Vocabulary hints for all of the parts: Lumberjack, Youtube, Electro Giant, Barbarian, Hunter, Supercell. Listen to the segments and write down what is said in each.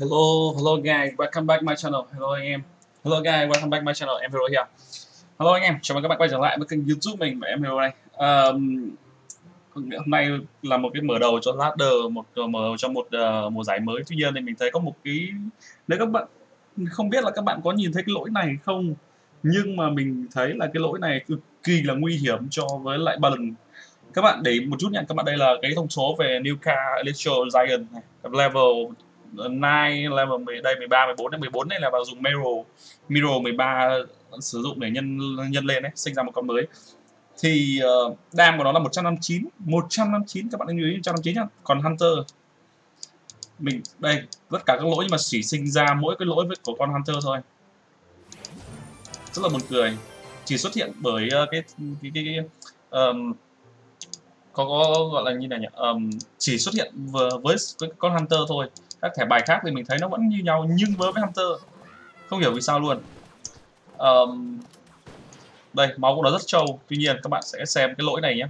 Hello guys, welcome back my channel. Hello anh em. Hello guys, welcome back my channel. Em Hero here. Hello anh em, chào mừng các bạn quay trở lại với kênh YouTube mình và em Hero này. Hôm nay là một cái mở đầu cho ladder, mở đầu cho một mùa giải mới. Tuy nhiên thì mình thấy có một cái, nếu các bạn không biết là các bạn có nhìn thấy cái lỗi này không, nhưng mà mình thấy là cái lỗi này cực kỳ là nguy hiểm cho với lại balance. Các bạn để một chút nha, các bạn đây là cái thông số về New Car Electro Giant này, level 9 level đây 13 14 đến 14 này là vào dùng Mirror 13 sử dụng để nhân lên đấy, sinh ra một con mới. Thì đam của nó là 159 các bạn lưu ý 159 nhá. Còn Hunter mình đây tất cả các lỗi nhưng mà chỉ sinh ra mỗi cái lỗi với của con Hunter thôi. Rất là buồn cười. Chỉ xuất hiện bởi có gọi là như này nhỉ, chỉ xuất hiện với con Hunter thôi. Các thẻ bài khác thì mình thấy nó vẫn như nhau, nhưng với Hunter không hiểu vì sao luôn. Đây, máu của nó rất trâu. Tuy nhiên các bạn sẽ xem cái lỗi này nhé,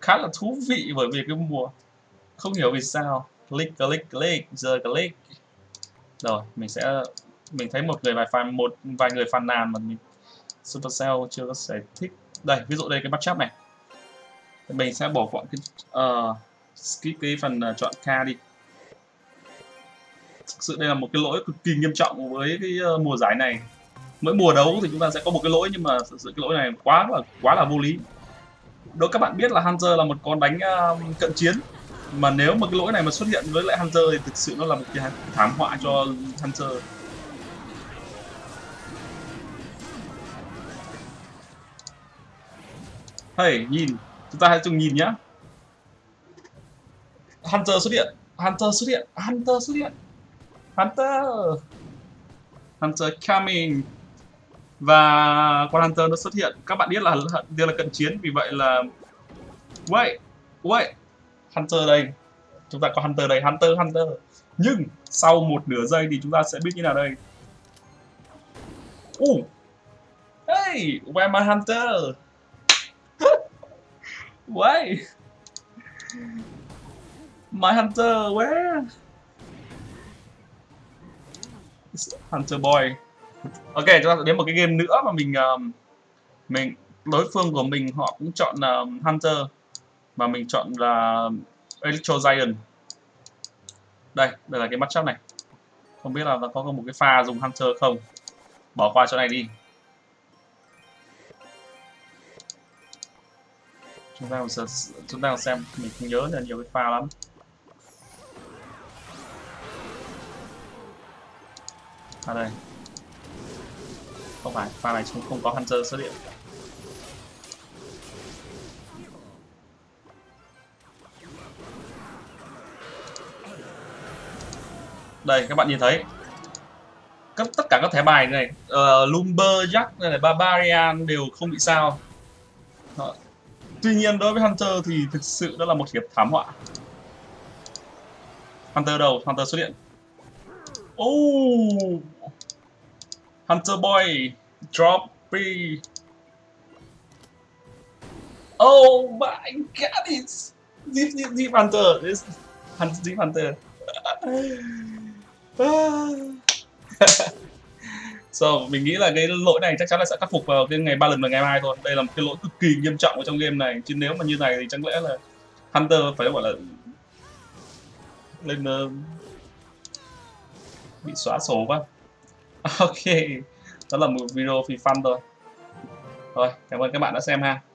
khá là thú vị bởi vì cái mùa không hiểu vì sao click rồi mình thấy một vài người phàn nàn mà mình Supercell chưa có giải thích. Đây ví dụ đây cái matchup này mình sẽ bỏ qua cái phần chọn K đi. Thực sự đây là một cái lỗi cực kỳ nghiêm trọng với cái mùa giải này. Mỗi mùa đấu thì chúng ta sẽ có một cái lỗi, nhưng mà thực sự cái lỗi này quá là vô lý. Đối các bạn biết là Hunter là một con đánh cận chiến, mà nếu mà cái lỗi này mà xuất hiện với lại Hunter thì thực sự nó là một cái thảm họa cho Hunter. Hey, nhìn chúng ta hãy cùng nhìn nhá. Hunter coming. Và con Hunter nó xuất hiện. Các bạn biết là đây là cận chiến, vì vậy là Wait Hunter đây. Chúng ta có Hunter đây, Hunter. Nhưng sau một nửa giây thì chúng ta sẽ biết như nào đây. Hey, where my Hunter? Why? My Hunter, where? It's Hunter boy. Ok, chúng ta sẽ đến một cái game nữa mà mình đối phương của mình họ cũng chọn là Hunter và mình chọn là Electro Giant. Đây là cái matchup này. Không biết là có một cái pha dùng Hunter không. Bỏ qua chỗ này đi. Chúng ta xem, mình không nhớ là nhiều cái pha lắm. À đây. Không phải, pha này chúng không có Hunter xuất hiện. Đây, các bạn nhìn thấy tất cả các thẻ bài này, Lumberjack này, Barbarian đều không bị sao. Đó. Tuy nhiên đối với Hunter thì thực sự đó là một hiệp thảm họa. Hunter đầu, Hunter xuất hiện. Hunter boy, drop B. Oh my god, it's deep Hunter, this deep Hunter. So, mình nghĩ là cái lỗi này chắc chắn là sẽ khắc phục vào cái ngày 3 lần và ngày mai thôi. Đây là một cái lỗi cực kỳ nghiêm trọng ở trong game này. Chứ nếu mà như này thì chắc lẽ là Hunter phải gọi là lên bị xóa số quá. Ok, đó là một video free fun thôi. Rồi, cảm ơn các bạn đã xem ha.